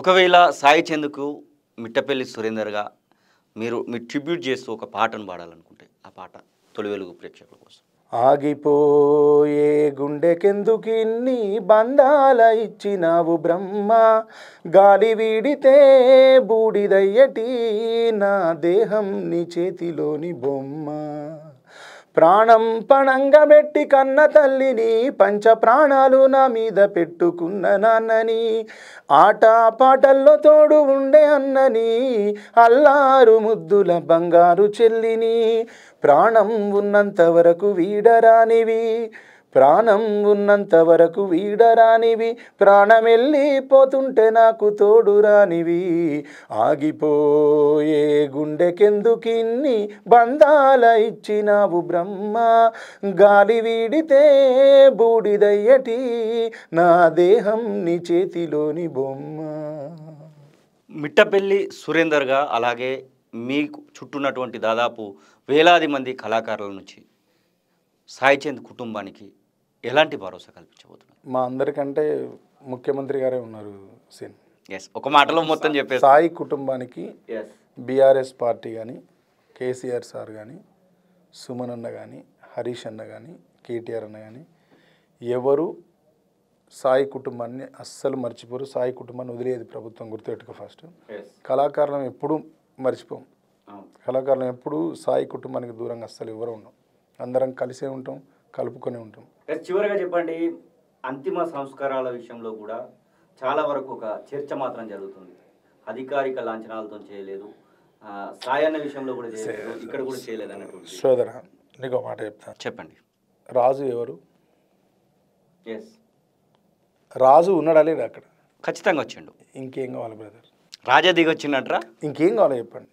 ఒకవేళ సాయి చంద్కు మిట్టపల్లి సురేందర్ గా మీరు మీ ట్రిబ్యూట్ చేస్తూ ఒక పాటను పాడాలనుకుంటే ఆ పాట తొలి వెలుగు ప్రేక్షకుల కోసం. ఆగిపోయే గుండెకెందుకిన్ని బంధాల ఇచ్చినావు బ్రహ్మ, గాలి వీడితే బూడిదయ్యటి నా దేహం నీ చేతిలోని బొమ్మ. ప్రాణం పణంగా పెట్టి కన్న తల్లిని, పంచ ప్రాణాలు నా మీద పెట్టుకున్న నాన్నని, ఆట పాటల్లో తోడు ఉండే అన్నని, అల్లారు ముద్దుల బంగారు చెల్లిని, ప్రాణం ఉన్నంత వరకు వీడరానివి, ప్రాణం ఉన్నంత వరకు వీడరానివి, ప్రాణమెళ్ళిపోతుంటే నాకు తోడురానివి. ఆగిపోయే గుండెకెందుకిన్ని బంధాల ఇచ్చినావు బ్రహ్మ, గాలి వీడితే బూడిదయ్యటి నా దేహం నీ చేతిలోని బొమ్మ. మిట్టపల్లి సురేందర్ గా అలాగే మీ చుట్టూన్నటువంటి దాదాపు వేలాది మంది కళాకారుల నుంచి సాయి చంద్ కుటుంబానికి ఎలాంటి భరోసా కల్పించబోతున్నారు? మా అందరికంటే ముఖ్యమంత్రి గారే ఉన్నారు. ఒక మాటలో మొత్తం చెప్పే సాయి కుటుంబానికి బీఆర్ఎస్ పార్టీ కానీ, కేసీఆర్ సార్ కానీ, సుమన్ అన్న కానీ, హరీష్ అన్న కానీ, కేటీఆర్ అన్న కానీ ఎవరు సాయి కుటుంబాన్ని అస్సలు మర్చిపోరు. సాయి కుటుంబాన్ని వదిలేది ప్రభుత్వం, గుర్తుపెట్టుకో ఫస్ట్. కళాకారులం ఎప్పుడూ మర్చిపోం. కళాకారులం ఎప్పుడూ సాయి కుటుంబానికి దూరంగా అస్సలు ఎవరు ఉన్నాం. అందరం కలిసే ఉంటాం, కలుపుకొని ఉంటాం. చివరిగా చెప్పండి, అంతిమ సంస్కారాల విషయంలో కూడా చాలా వరకు ఒక చర్చ మాత్రం జరుగుతుంది. అధికారిక లాంఛనాలతో చేయలేదు, సాయన్న విషయంలో కూడా చేయలేదు, ఇక్కడ కూడా చేయలేదు అన్నట్టు. సోదర నీకు మాట చెప్తాను, చెప్పండి. రాజు ఎవరు? రాజు ఉన్నాడా లేదా అక్కడ? ఖచ్చితంగా వచ్చిండు. ఇంకేం కావాలి బ్రదర్? రాజా దిగి వచ్చిండట్రా, ఇంకేం కావాలి చెప్పండి.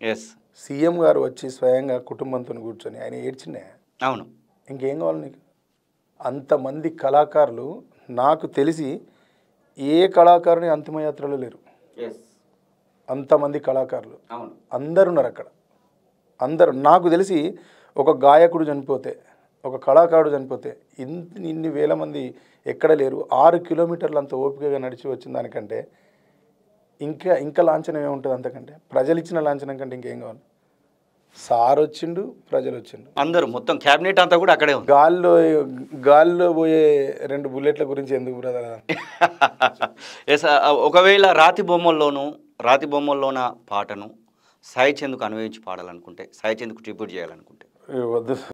సీఎం గారు వచ్చి స్వయంగా కుటుంబంతో కూర్చొని ఆయన ఏడ్చినాయా? అవును, ఇంకేం కావాలి నీకు? అంతమంది కళాకారులు నాకు తెలిసి ఏ కళాకారుని అంతిమయాత్రలో లేరు. అంతమంది కళాకారులు అందరున్నారు అక్కడ, అందరు. నాకు తెలిసి ఒక గాయకుడు చనిపోతే, ఒక కళాకారుడు చనిపోతే ఇన్ని వేల మంది ఎక్కడ లేరు. 6 కిలోమీటర్లు అంత ఓపికగా నడిచి వచ్చిన దానికంటే ఇంకా లాంఛనం ఏముంటుంది అంతకంటే? ప్రజలు ఇచ్చిన లాంఛనం కంటే ఇంకేం కావాలి? సార్ వచ్చిండు, ప్రజలు వచ్చిండు, అందరూ మొత్తం క్యాబినెట్ అంతా కూడా అక్కడే ఉంది. గాల్లో పోయే 2 బుల్లెట్ల గురించి ఎందుకు బ్రదర్? ఒకవేళ రాతి బొమ్మల్లోన పాటను సాయి చంద్కు అనువయించి పాడాలనుకుంటే, సాయి చంద్కు ట్రిబ్యూట్ చేయాలనుకుంటే? వద్దు.